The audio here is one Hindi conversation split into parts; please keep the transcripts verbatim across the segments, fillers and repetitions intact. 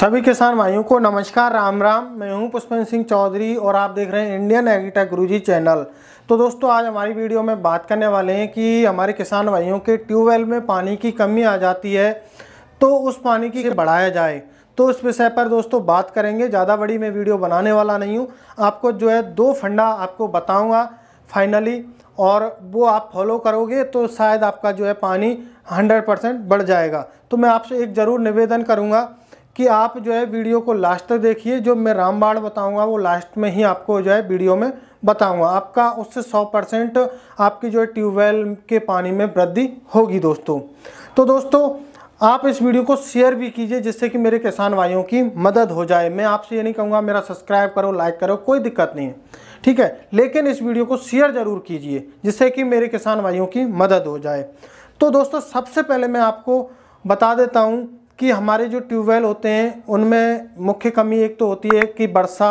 सभी किसान भाइयों को नमस्कार, राम राम। मैं हूं पुष्पेंद्र सिंह चौधरी और आप देख रहे हैं इंडियन एग्रीटेक गुरुजी चैनल। तो दोस्तों, आज हमारी वीडियो में बात करने वाले हैं कि हमारे किसान भाइयों के ट्यूबवेल में पानी की कमी आ जाती है तो उस पानी की बढ़ाया जाए, तो उस विषय पर दोस्तों बात करेंगे। ज़्यादा बड़ी मैं वीडियो बनाने वाला नहीं हूँ, आपको जो है दो फंडा आपको बताऊँगा फाइनली, और वो आप फॉलो करोगे तो शायद आपका जो है पानी हंड्रेड परसेंट बढ़ जाएगा। तो मैं आपसे एक ज़रूर निवेदन करूँगा कि आप जो है वीडियो को लास्ट तक देखिए। जो मैं रामबाण बताऊंगा वो लास्ट में ही आपको जो है वीडियो में बताऊंगा। आपका उससे सौ परसेंट आपकी जो है ट्यूबवेल के पानी में वृद्धि होगी दोस्तों। तो दोस्तों, आप इस वीडियो को शेयर भी कीजिए जिससे कि मेरे किसान भाइयों की मदद हो जाए। मैं आपसे ये नहीं कहूँगा मेरा सब्सक्राइब करो, लाइक करो, कोई दिक्कत नहीं है, ठीक है, लेकिन इस वीडियो को शेयर ज़रूर कीजिए जिससे कि मेरे किसान भाइयों की मदद हो जाए। तो दोस्तों, सबसे पहले मैं आपको बता देता हूँ कि हमारे जो ट्यूबवेल होते हैं उनमें मुख्य कमी एक तो होती है कि वर्षा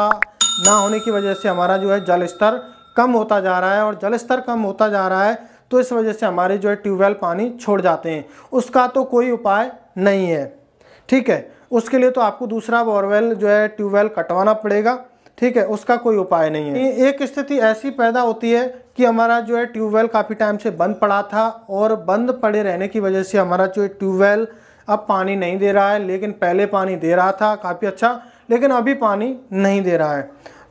ना होने की वजह से हमारा जो है जल स्तर कम होता जा रहा है, और जल स्तर कम होता जा रहा है तो इस वजह से हमारे जो है ट्यूबवेल पानी छोड़ जाते हैं। उसका तो कोई उपाय नहीं है, ठीक है, उसके लिए तो आपको दूसरा बोरवेल जो है ट्यूबवेल कटवाना पड़ेगा, ठीक है, उसका कोई उपाय नहीं है। एक स्थिति ऐसी पैदा होती है कि हमारा जो है ट्यूबवेल काफ़ी टाइम से बंद पड़ा था, और बंद पड़े रहने की वजह से हमारा जो है ट्यूबवेल अब पानी नहीं दे रहा है, लेकिन पहले पानी दे रहा था काफ़ी अच्छा, लेकिन अभी पानी नहीं दे रहा है।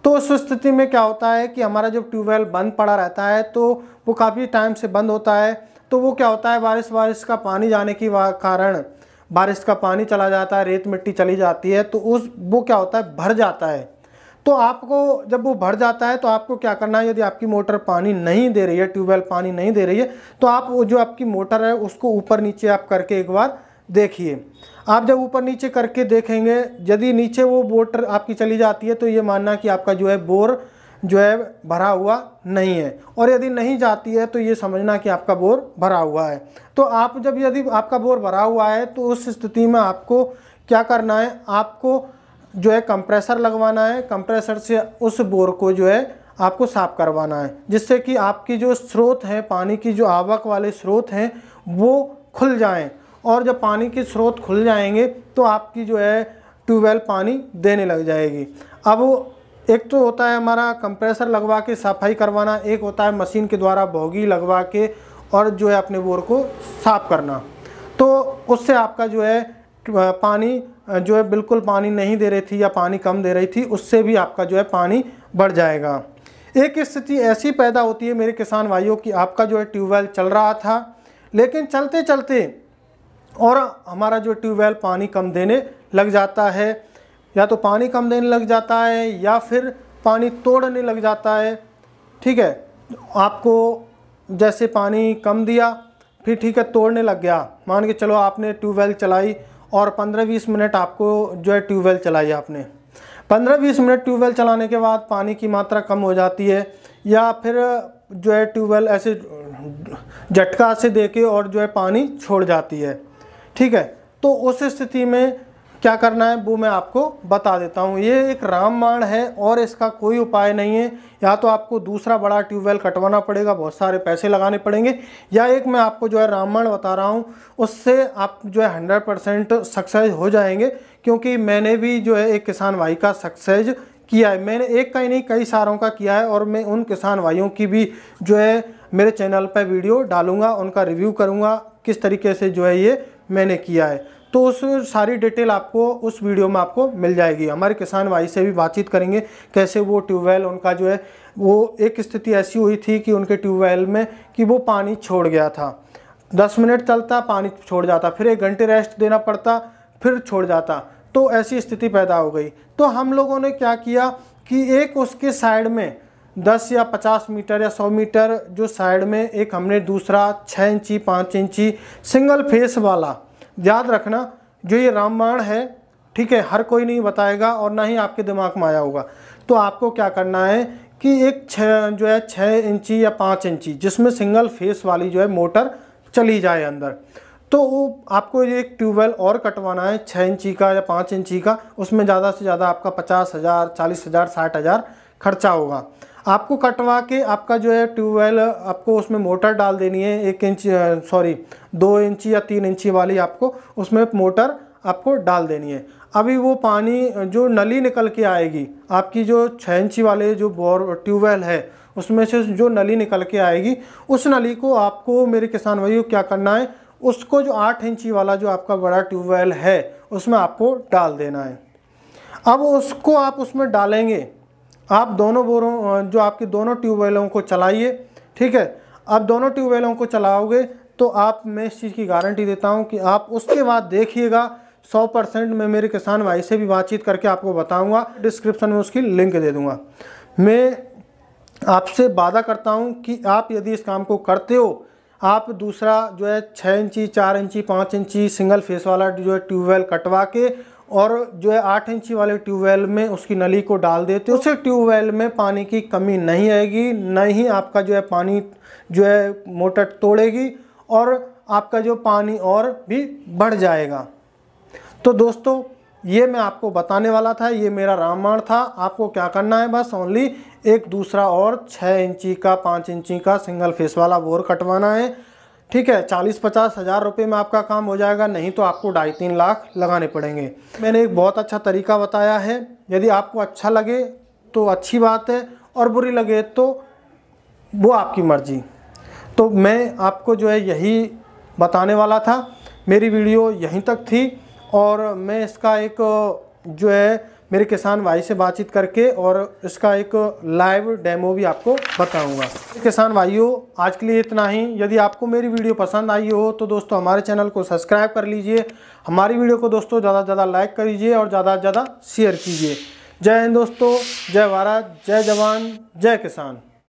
तो उस स्थिति में क्या होता है कि हमारा जब ट्यूबवेल बंद पड़ा रहता है तो वो काफ़ी टाइम से बंद होता है, तो वो क्या होता है, बारिश बारिश का पानी जाने के कारण बारिश का पानी चला जाता है, रेत मिट्टी चली जाती है, तो उस वो क्या होता है, भर जाता है। तो आपको जब वो भर जाता है तो आपको क्या करना है, यदि आपकी मोटर पानी नहीं दे रही है, ट्यूबवेल पानी नहीं दे रही है, तो आप वो जो आपकी मोटर है उसको ऊपर नीचे आप करके एक बार देखिए। आप जब ऊपर नीचे करके देखेंगे, यदि नीचे वो मोटर आपकी चली जाती है तो ये मानना कि आपका जो है बोर जो है भरा हुआ नहीं है, और यदि नहीं जाती है तो ये समझना कि आपका बोर भरा हुआ है। तो आप जब यदि आपका बोर भरा हुआ है तो उस स्थिति में आपको क्या करना है, आपको जो है कंप्रेसर लगवाना है, कंप्रेसर से उस बोर को जो है आपको साफ करवाना है, जिससे कि आपकी जो स्रोत हैं पानी की, जो आवक वाले स्रोत हैं वो खुल जाएँ, और जब पानी के स्रोत खुल जाएंगे तो आपकी जो है ट्यूबवेल पानी देने लग जाएगी। अब एक तो होता है हमारा कंप्रेसर लगवा के सफाई करवाना, एक होता है मशीन के द्वारा बोगी लगवा के और जो है अपने बोर को साफ करना। तो उससे आपका जो है पानी जो है बिल्कुल पानी नहीं दे रही थी या पानी कम दे रही थी, उससे भी आपका जो है पानी बढ़ जाएगा। एक स्थिति ऐसी पैदा होती है मेरे किसान भाइयों की, आपका जो है ट्यूबवेल चल रहा था लेकिन चलते चलते और हमारा जो ट्यूबवेल पानी कम देने लग जाता है, या तो पानी कम देने लग जाता है या फिर पानी तोड़ने लग जाता है, ठीक है। आपको जैसे पानी कम दिया, फिर ठीक है तोड़ने लग गया, मान के चलो आपने ट्यूबवेल चलाई और पंद्रह बीस मिनट आपको जो है ट्यूबवेल चलाई, आपने पंद्रह बीस मिनट ट्यूबवेल चलाने के बाद पानी की मात्रा कम हो जाती है, या फिर जो है ट्यूबवेल ऐसे झटका से देके और जो है पानी छोड़ जाती है, ठीक है। तो उस स्थिति में क्या करना है वो मैं आपको बता देता हूँ। ये एक रामबाण है और इसका कोई उपाय नहीं है, या तो आपको दूसरा बड़ा ट्यूबवेल कटवाना पड़ेगा, बहुत सारे पैसे लगाने पड़ेंगे, या एक मैं आपको जो है रामबाण बता रहा हूँ, उससे आप जो है हंड्रेड परसेंट सक्सेस हो जाएंगे। क्योंकि मैंने भी जो है एक किसान भाई का सक्सेस किया है, मैंने एक का ही नहीं कई सारों का किया है, और मैं उन किसान भाइयों की भी जो है मेरे चैनल पर वीडियो डालूंगा, उनका रिव्यू करूँगा किस तरीके से जो है ये मैंने किया है। तो उस सारी डिटेल आपको उस वीडियो में आपको मिल जाएगी। हमारे किसान भाई से भी बातचीत करेंगे कैसे वो ट्यूबवेल उनका जो है, वो एक स्थिति ऐसी हुई थी कि उनके ट्यूबवेल में कि वो पानी छोड़ गया था, दस मिनट चलता पानी छोड़ जाता, फिर एक घंटे रेस्ट देना पड़ता, फिर छोड़ जाता, तो ऐसी स्थिति पैदा हो गई। तो हम लोगों ने क्या किया कि एक उसके साइड में दस या पचास मीटर या सौ मीटर जो साइड में एक हमने दूसरा छः इंची पाँच इंची सिंगल फेस वाला, याद रखना जो ये रामबाण है, ठीक है, हर कोई नहीं बताएगा और ना ही आपके दिमाग में आया होगा। तो आपको क्या करना है कि एक छः जो है छः इंची या पाँच इंची जिसमें सिंगल फेस वाली जो है मोटर चली जाए अंदर, तो आपको ये एक ट्यूबवेल और कटवाना है छः इंची का या पाँच इंची का। उसमें ज़्यादा से ज़्यादा आपका पचास हज़ार चालीस हज़ार साठ हज़ार खर्चा होगा। आपको कटवा के आपका जो है ट्यूबवेल आपको उसमें मोटर डाल देनी है, एक इंच सॉरी दो इंची या तीन इंची वाली आपको उसमें मोटर आपको डाल देनी है। अभी वो पानी जो नली निकल के आएगी, आपकी जो छः इंची वाले जो बोर ट्यूबवेल है उसमें से जो नली निकल के आएगी, उस नली को आपको मेरे किसान भाइयों क्या करना है, उसको जो आठ इंची वाला जो आपका बड़ा ट्यूबवेल है उसमें आपको डाल देना है। अब उसको आप उसमें डालेंगे, आप दोनों बोरों जो आपके दोनों ट्यूबवेलों को चलाइए, ठीक है। आप दोनों ट्यूबवेलों को चलाओगे तो आप, मैं इस चीज़ की गारंटी देता हूं कि आप उसके बाद देखिएगा सौ परसेंट। मैं मेरे किसान भाई से भी बातचीत करके आपको बताऊंगा, डिस्क्रिप्शन में उसकी लिंक दे दूंगा। मैं आपसे वादा करता हूं कि आप यदि इस काम को करते हो, आप दूसरा जो है छः इंची चार इंची पाँच इंची सिंगल फेस वाला जो है ट्यूबवेल कटवा के और जो है आठ इंची वाले ट्यूबवेल में उसकी नली को डाल देते हो, उसे ट्यूबवेल में पानी की कमी नहीं आएगी, न ही आपका जो है पानी जो है मोटर तोड़ेगी और आपका जो पानी और भी बढ़ जाएगा। तो दोस्तों ये मैं आपको बताने वाला था, ये मेरा रामबाण था। आपको क्या करना है, बस ओनली एक दूसरा और छः इंची का पाँच इंची का सिंगल फेस वाला बोर कटवाना है, ठीक है। चालीस पचास हज़ार रुपये में आपका काम हो जाएगा, नहीं तो आपको ढाई तीन लाख लगाने पड़ेंगे। मैंने एक बहुत अच्छा तरीका बताया है, यदि आपको अच्छा लगे तो अच्छी बात है और बुरी लगे तो वो आपकी मर्जी। तो मैं आपको जो है यही बताने वाला था, मेरी वीडियो यहीं तक थी और मैं इसका एक जो है मेरे किसान भाई से बातचीत करके और इसका एक लाइव डेमो भी आपको बताऊंगा। किसान भाइयों आज के लिए इतना ही। यदि आपको मेरी वीडियो पसंद आई हो तो दोस्तों हमारे चैनल को सब्सक्राइब कर लीजिए, हमारी वीडियो को दोस्तों ज़्यादा से ज़्यादा लाइक करिए और ज़्यादा से ज़्यादा शेयर कीजिए। जय हिंद दोस्तों, जय भारत, जय जवान, जय किसान।